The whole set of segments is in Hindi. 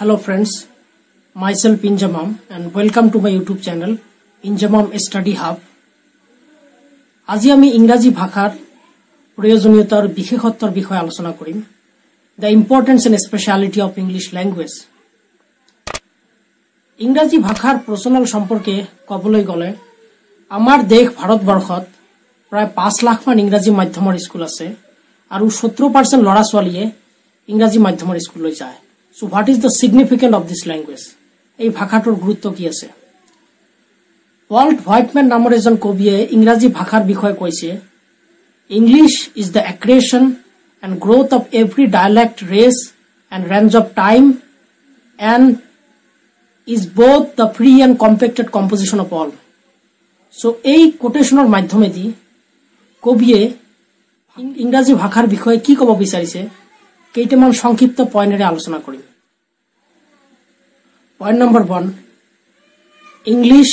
Hello friends, myself Enzamam and welcome to my YouTube channel Enzamam Study Hub. आज ही हमें इंग्रजी भाषार प्रयोजनीयता और विशेषत्वर विषय आलोचना करेंगे. The importance and speciality of English language. इंग्रजी भाषार प्रचलन सम्पर्के कबले गले आमार देश भारतवर्षत प्राय 5 लाख मान इंग्रजी माध्यमर स्कूल आछे आरु 70% लड़ा छालिये इंग्रजी माध्यमर स्कूल ले जाए. So what is the significant of this language? ए भाषाटोर गुरुत्व कि आछे? वाल्ट व्हाइटमैन नामर एजन कविये इंग्रजी भाषार विषय कइछे English is the accretion and growth of every dialect, race and range of time, and is both the free and compacted composition of all. So ei quotation or madhyome di kobiye इंग्रजी भाषार विषय कि कब विचारिछे केइटामान संक्षिप्त पॉइंटरे आलोचना करिम. Point number 1, English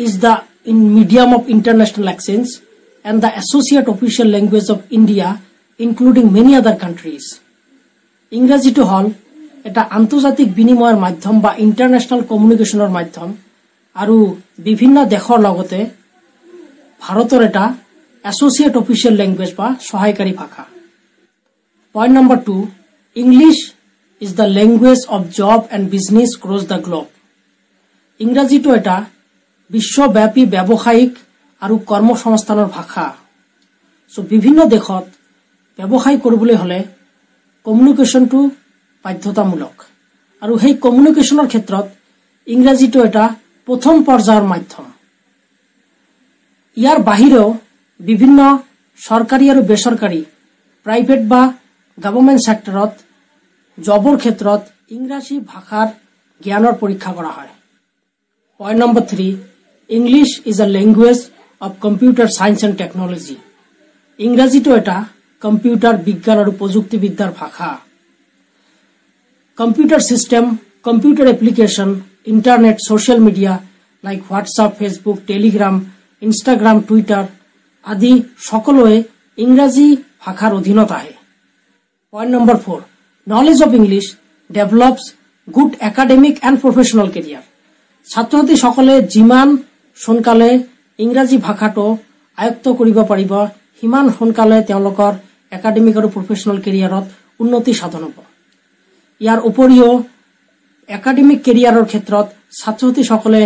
is the medium of international exchange and the associate official language of India, including many other countries. इंग्रजी तो हल एटा आंतर्जातिक विनिमयर माध्यम बा इंटरनेशनल कम्युनिकेशनर माध्यम आरु विभिन्न देशर लगते भारतर एटा एसोसिएट ऑफिशियल लैंग्वेज बा सहायकारी भाषा. Point number 2, English is the language of job and business cross the globe. इंग्रजी तो एटा विश्वव्यापी व्यावसायिक आरु कर्मसंस्थानर भाषा. सो विभिन्न देशत व्यवसाय करबले हले कम्युनिकेशन टू बाध्यतामूलक आरु हे कम्युनिकेशनर क्षेत्रत इंग्रजी तो एटा प्रथम पर्यायर माध्यम. यार बाहिरेओ विभिन्न सरकारी आरु बेसरकारी प्राइवेट बा गवर्नमेंट सेक्टरत जबर क्षेत्रत इंग्रजी भाषार ज्ञानर परीक्षा करा हय. Point number 3, English is a language of computer science and technology. इंग्रजी तो एटा कम्पिउटार विज्ञान और प्रजुक्ति विद्यार भाषा. Computer system, computer application, internet, social media like WhatsApp, Facebook, Telegram, Instagram, Twitter आदि सकलोए इंग्रजी भाषार अधीनत आए. पॉइंट नम्बर 4, knowledge of English develops good academic and professional career. छात्रछात्री सकले जिमान सोनकाले इंग्रजी भाषाटो आयत्त करिब पारिब हिमान सोनकाले तेओलोकर एकाडेमिक और प्रोफेशनल केरियारत उन्नति साधन हब. यार उपरिओ एकाडेमिक केरियारर क्षेत्रत छात्रछात्री सकले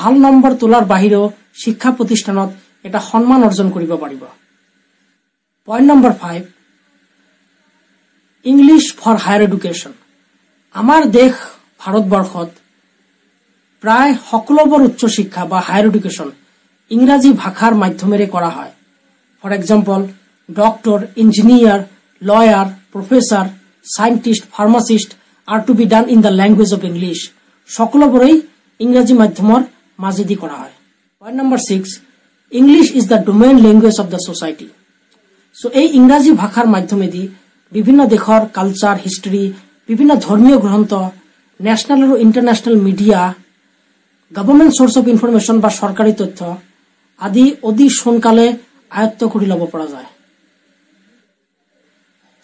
ভাল নম্বৰ তোলাৰ বাহিৰেও শিক্ষা প্ৰতিষ্ঠানত এটা সন্মান অৰ্জন কৰিব পাৰিব. Point number 5, English for higher education. আমাৰ দেশ ভাৰতবৰ্ষত প্ৰায় সকলোবৰ উচ্চ শিক্ষা বা হায়াৰ এডুকেশ্যন इंग्रजी भाषार माध्यमेरे करा हय. For example doctor, engineer, lawyer, professor, scientist, pharmacist are to be done in the language of English. सकलोबोरेई इंग्रजी माध्यमर माजेदी करा हय. Point number 6, English is the domain language of the society. So एई इंग्रजी भाषार माध्यमेदी विभिन्न देशर कलचार, हिस्ट्री, विभिन्न धर्मीय ग्रंथ, नेशनल और international media, government source of information बा सरकारी तथ्य आदि অতি সোনকালে আয়ত্ত কৰি লব পৰা যায়.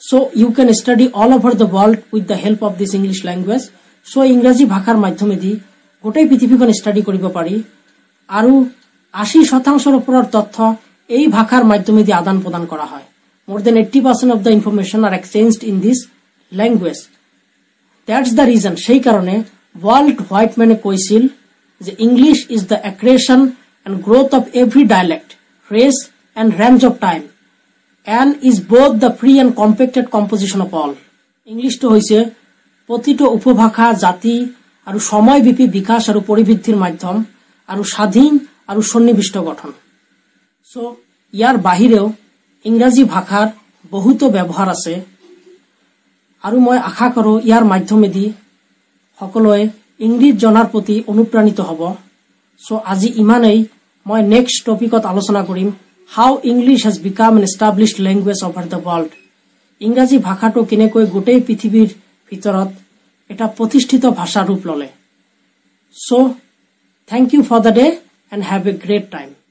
So you can study all over the world with the help of this English language. So ইংৰাজী ভাষাৰ মাধ্যমেদি গোটেই পৃথিৱীখন স্টাডি কৰিব পাৰি আৰু 80% ওপৰৰ তথ্য এই ভাষাৰ মাধ্যমেদি আদান প্ৰদান কৰা হয়. More than 80% of the information are exchanged in this language. That's the reason, সেই কারণে ওয়াল্ট হোয়াইটম্যানে কৈছিল যে English is the accretion and growth of every dialect, race and range of time, and is both the free and compacted composition of all. English to hoise potito উপভাষা, জাতি আৰু সময় বিপি বিকাশ আৰু পৰিবৃদ্ধিৰ মাধ্যম আৰু স্বাধীন আৰু সন্নিবিষ্ট গঠন. সো ইয়াৰ বাহিৰেও ইংৰাজী ভাষাৰ বহুতো ব্যৱহাৰ আছে আৰু মই আশা কৰো ইয়াৰ মাধ্যমেদি সকলোৱে ইংৰাজী জনাৰ প্ৰতি অনুপ্ৰাণিত হ'ব. सो আজি ইমানেই. মই নেক্সট টপিকত আলোচনা কৰিম how English has become an established language over the world. ইংৰাজী ভাষাটো কেনেকৈ গোটেই পৃথিৱীৰ ভিতৰত এটা প্ৰতিষ্ঠিত ভাষা ৰূপ ললে. So thank you for the day and have a great time.